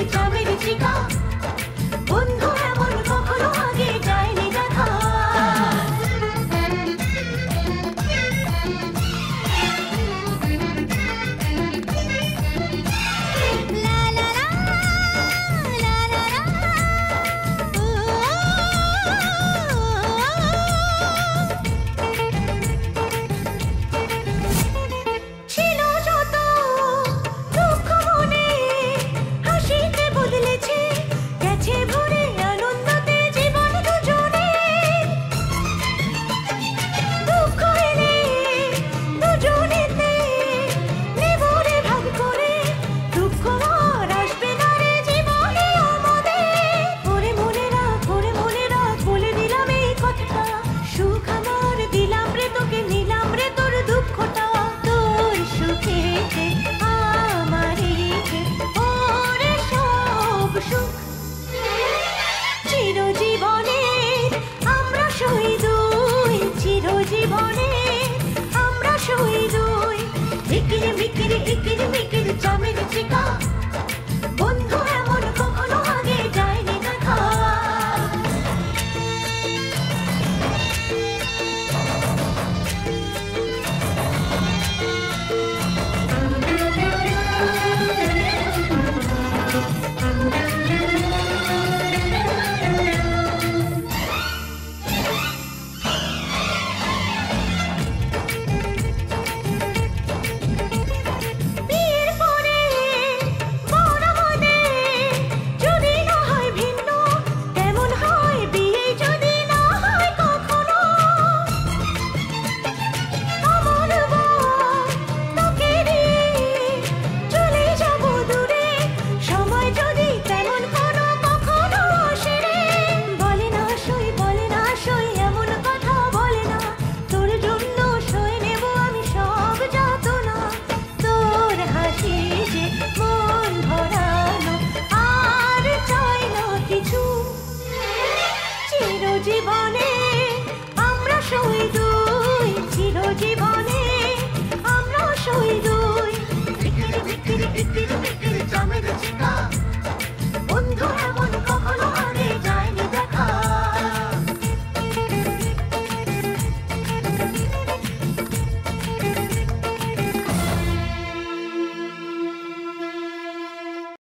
EKIR MIKIR জামের চিকা বন্ধু এমন কখনো আগে যায়নি দেখা।